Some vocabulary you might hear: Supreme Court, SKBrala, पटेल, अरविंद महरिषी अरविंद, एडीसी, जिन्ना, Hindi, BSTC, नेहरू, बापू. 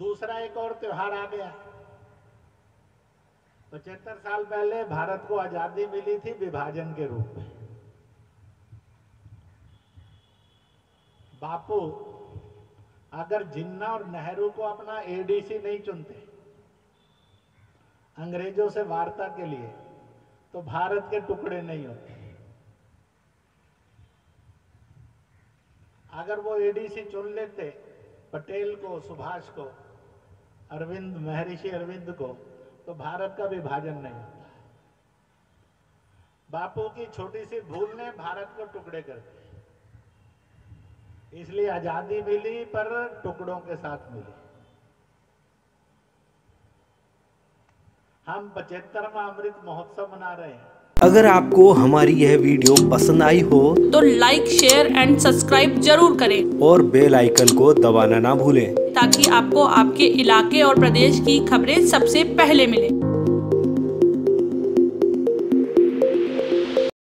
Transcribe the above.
दूसरा एक और त्योहार आ गया। 75 साल पहले भारत को आजादी मिली थी विभाजन के रूप में। बापू अगर जिन्ना और नेहरू को अपना एडीसी नहीं चुनते अंग्रेजों से वार्ता के लिए, तो भारत के टुकड़े नहीं होते। अगर वो एडीसी चुन लेते पटेल को, सुभाष को, अरविंद महरिषी अरविंद को, तो भारत का विभाजन नहीं होता। बापू की छोटी सी भूल ने भारत को टुकड़े कर दिए। इसलिए आजादी मिली पर टुकड़ों के साथ मिली। हम 75वां अमृत महोत्सव मना रहे हैं। अगर आपको हमारी यह वीडियो पसंद आई हो तो लाइक, शेयर एंड सब्सक्राइब जरूर करें और बेल आइकन को दबाना ना भूलें, ताकि आपको आपके इलाके और प्रदेश की खबरें सबसे पहले मिलें।